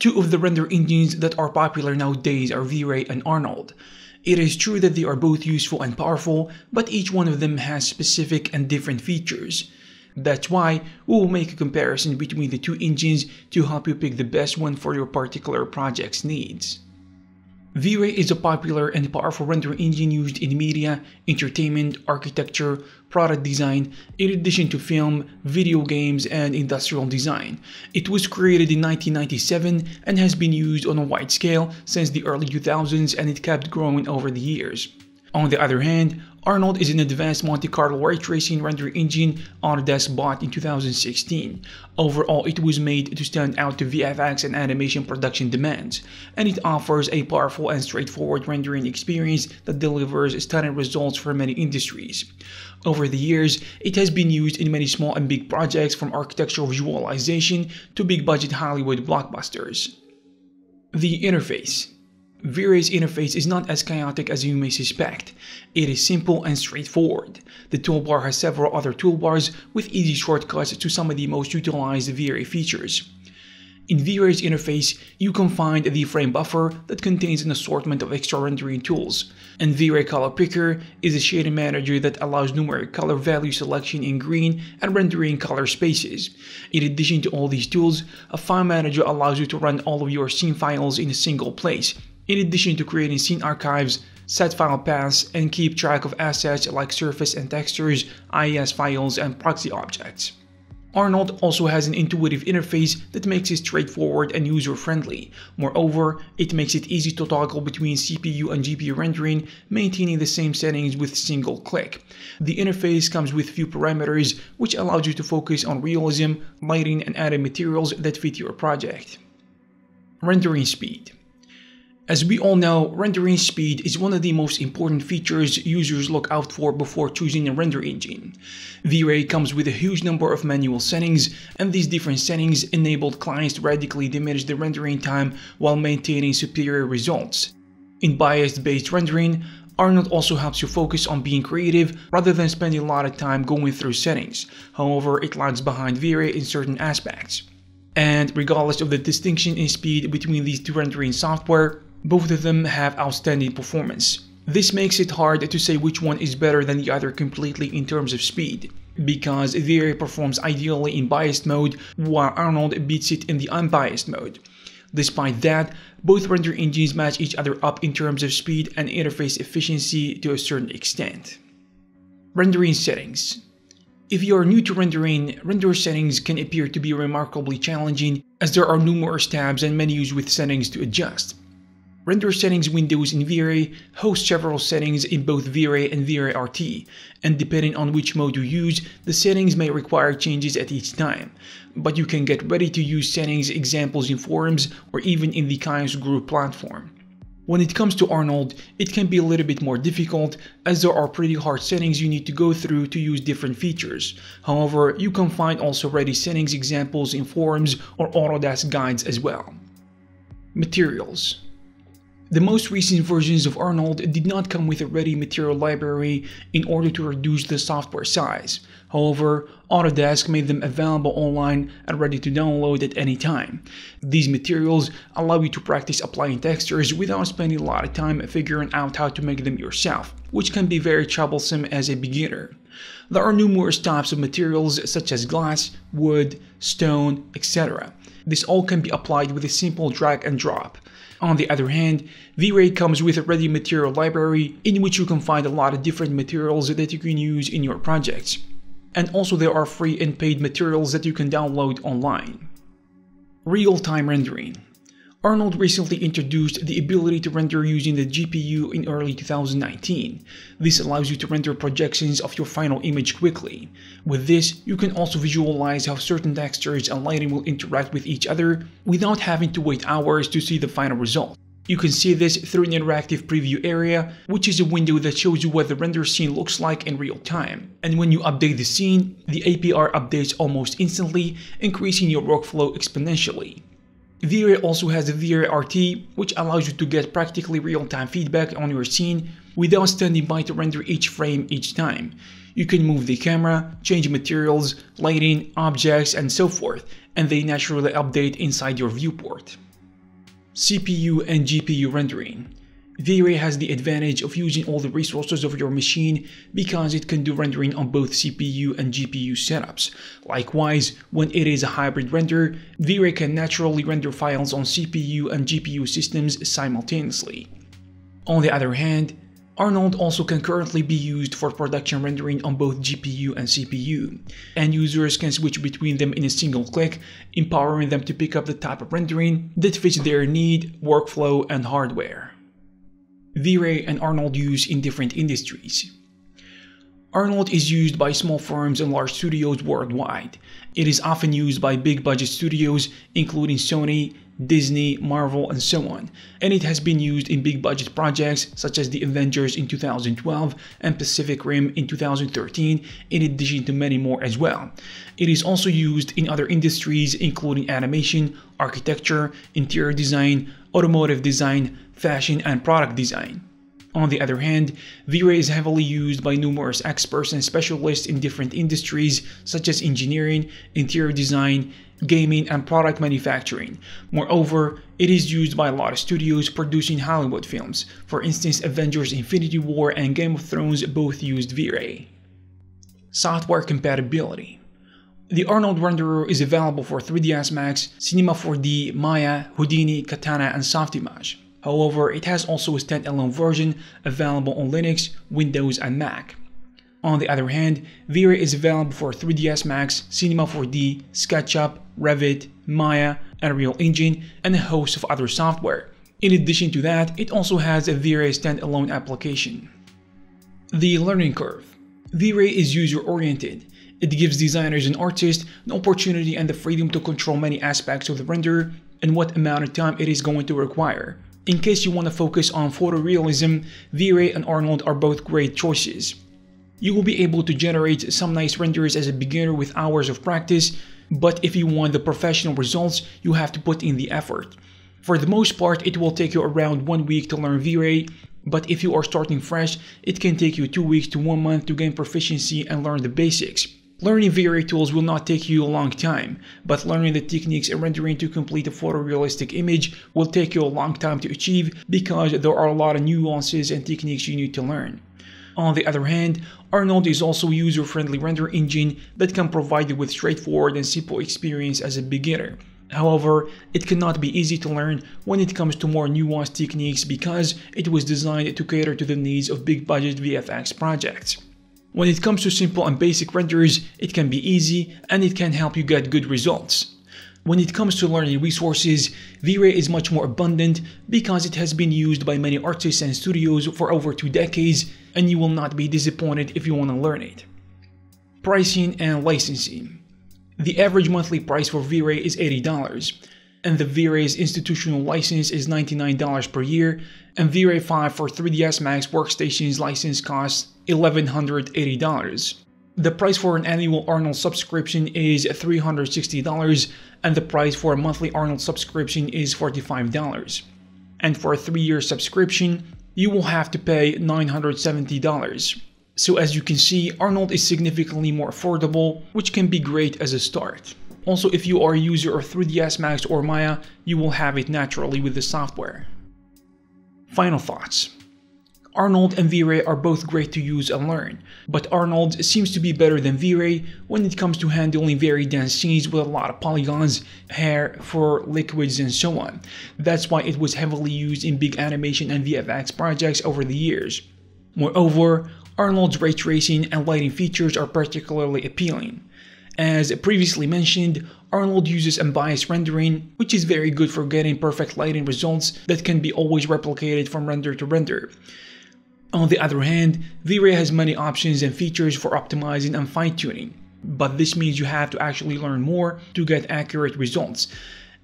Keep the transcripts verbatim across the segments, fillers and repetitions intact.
Two of the render engines that are popular nowadays are V-Ray and Arnold. It is true that they are both useful and powerful, but each one of them has specific and different features. That's why we will make a comparison between the two engines to help you pick the best one for your particular project's needs. V-Ray is a popular and powerful rendering engine used in media, entertainment, architecture, product design, in addition to film, video games, and industrial design. It was created in nineteen ninety-seven and has been used on a wide scale since the early two thousands, and it kept growing over the years. On the other hand, Arnold is an advanced Monte Carlo ray tracing rendering engine Autodesk bought in two thousand sixteen. Overall, it was made to stand out to V F X and animation production demands, and it offers a powerful and straightforward rendering experience that delivers stunning results for many industries. Over the years, it has been used in many small and big projects, from architectural visualization to big-budget Hollywood blockbusters. The interface. V-Ray's interface is not as chaotic as you may suspect. It is simple and straightforward. The toolbar has several other toolbars with easy shortcuts to some of the most utilized V-Ray features. In V-Ray's interface, you can find the frame buffer that contains an assortment of extra rendering tools, and V-Ray Color Picker is a shading manager that allows numeric color value selection in green and rendering color spaces. In addition to all these tools, a file manager allows you to run all of your scene files in a single place, in addition to creating scene archives, set file paths, and keep track of assets like surface and textures, I E S files, and proxy objects. Arnold also has an intuitive interface that makes it straightforward and user-friendly. Moreover, it makes it easy to toggle between C P U and G P U rendering, maintaining the same settings with single click. The interface comes with few parameters, which allows you to focus on realism, lighting, and added materials that fit your project. Rendering speed. As we all know, rendering speed is one of the most important features users look out for before choosing a render engine. V-Ray comes with a huge number of manual settings, and these different settings enabled clients to radically diminish the rendering time while maintaining superior results. In bias-based rendering, Arnold also helps you focus on being creative rather than spending a lot of time going through settings. However, it lags behind V-Ray in certain aspects. And regardless of the distinction in speed between these two rendering software, both of them have outstanding performance. This makes it hard to say which one is better than the other completely in terms of speed, because V-Ray performs ideally in biased mode, while Arnold beats it in the unbiased mode. Despite that, both render engines match each other up in terms of speed and interface efficiency to a certain extent. Rendering settings. If you are new to rendering, render settings can appear to be remarkably challenging, as there are numerous tabs and menus with settings to adjust. Render settings windows in V-Ray host several settings in both V-Ray and V-Ray R T, and depending on which mode you use, the settings may require changes at each time. But you can get ready-to-use settings examples in forums or even in the client's group platform. When it comes to Arnold, it can be a little bit more difficult, as there are pretty hard settings you need to go through to use different features. However, you can find also ready settings examples in forums or Autodesk guides as well. Materials. The most recent versions of Arnold did not come with a ready material library in order to reduce the software size. However, Autodesk made them available online and ready to download at any time. These materials allow you to practice applying textures without spending a lot of time figuring out how to make them yourself, which can be very troublesome as a beginner. There are numerous types of materials such as glass, wood, stone, et cetera. This all can be applied with a simple drag and drop. On the other hand, V-Ray comes with a ready material library in which you can find a lot of different materials that you can use in your projects. And also there are free and paid materials that you can download online. Real-time rendering. Arnold recently introduced the ability to render using the G P U in early two thousand nineteen. This allows you to render projections of your final image quickly. With this, you can also visualize how certain textures and lighting will interact with each other without having to wait hours to see the final result. You can see this through an interactive preview area, which is a window that shows you what the render scene looks like in real time. And when you update the scene, the A P R updates almost instantly, increasing your workflow exponentially. V-Ray also has a V-Ray R T, which allows you to get practically real-time feedback on your scene without standing by to render each frame each time. You can move the camera, change materials, lighting, objects, and so forth, and they naturally update inside your viewport. C P U and G P U rendering. V-Ray has the advantage of using all the resources of your machine because it can do rendering on both C P U and G P U setups. Likewise, when it is a hybrid render, V-Ray can naturally render files on C P U and G P U systems simultaneously. On the other hand, Arnold also can currently be used for production rendering on both G P U and C P U, and users can switch between them in a single click, empowering them to pick up the type of rendering that fits their need, workflow, and hardware. V-Ray and Arnold use in different industries. Arnold is used by small firms and large studios worldwide. It is often used by big budget studios including Sony, Disney, Marvel, and so on, and it has been used in big budget projects such as The Avengers in two thousand twelve and Pacific Rim in two thousand thirteen, in addition to many more as well. It is also used in other industries including animation, architecture, interior design, automotive design, fashion, and product design. On the other hand, V-Ray is heavily used by numerous experts and specialists in different industries such as engineering, interior design, gaming, and product manufacturing. Moreover, it is used by a lot of studios producing Hollywood films. For instance, Avengers: Infinity War and Game of Thrones both used V-Ray. Software compatibility. The Arnold renderer is available for three D S Max, Cinema four D, Maya, Houdini, Katana, and Softimage. However, it has also a standalone version available on Linux, Windows, and Mac. On the other hand, V-Ray is available for three D S Max, Cinema four D, SketchUp, Revit, Maya, Unreal Engine, and a host of other software. In addition to that, it also has a V-Ray standalone application. The learning curve. V-Ray is user-oriented. It gives designers and artists an opportunity and the freedom to control many aspects of the render and what amount of time it is going to require. In case you want to focus on photorealism, V-Ray and Arnold are both great choices. You will be able to generate some nice renders as a beginner with hours of practice, but if you want the professional results, you have to put in the effort. For the most part, it will take you around one week to learn V-Ray, but if you are starting fresh, it can take you two weeks to one month to gain proficiency and learn the basics. Learning V-Ray tools will not take you a long time, but learning the techniques and rendering to complete a photorealistic image will take you a long time to achieve because there are a lot of nuances and techniques you need to learn. On the other hand, Arnold is also a user-friendly render engine that can provide you with straightforward and simple experience as a beginner. However, it cannot be easy to learn when it comes to more nuanced techniques because it was designed to cater to the needs of big-budget V F X projects. When it comes to simple and basic renders, it can be easy and it can help you get good results. When it comes to learning resources, V-Ray is much more abundant because it has been used by many artists and studios for over two decades, and you will not be disappointed if you want to learn it. Pricing and licensing. The average monthly price for V-Ray is eighty dollars, and the V-Ray's institutional license is ninety-nine dollars per year, and V-Ray five for three D S Max workstations license costs one thousand one hundred eighty dollars. The price for an annual Arnold subscription is three hundred sixty dollars, and the price for a monthly Arnold subscription is forty-five dollars. And for a three year subscription, you will have to pay nine hundred seventy dollars. So as you can see, Arnold is significantly more affordable, which can be great as a start. Also, if you are a user of three D S Max or Maya, you will have it naturally with the software. Final thoughts. Arnold and V-Ray are both great to use and learn, but Arnold seems to be better than V-Ray when it comes to handling very dense scenes with a lot of polygons, hair, fur, liquids, and so on. That's why it was heavily used in big animation and V F X projects over the years. Moreover, Arnold's ray tracing and lighting features are particularly appealing. As previously mentioned, Arnold uses unbiased rendering, which is very good for getting perfect lighting results that can be always replicated from render to render. On the other hand, V-Ray has many options and features for optimizing and fine-tuning, but this means you have to actually learn more to get accurate results.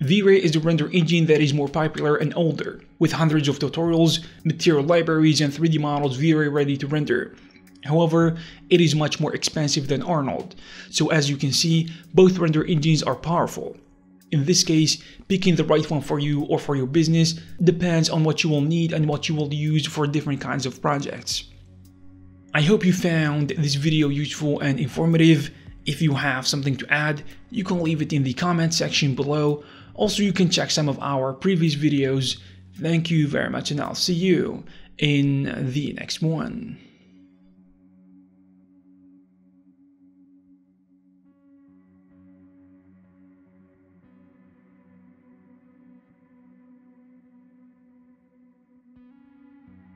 V-Ray is the render engine that is more popular and older, with hundreds of tutorials, material libraries, and three D models V-Ray ready to render. However, it is much more expensive than Arnold, so as you can see, both render engines are powerful. In this case, picking the right one for you or for your business depends on what you will need and what you will use for different kinds of projects. I hope you found this video useful and informative. If you have something to add, you can leave it in the comment section below. Also, you can check some of our previous videos. Thank you very much, and I'll see you in the next one.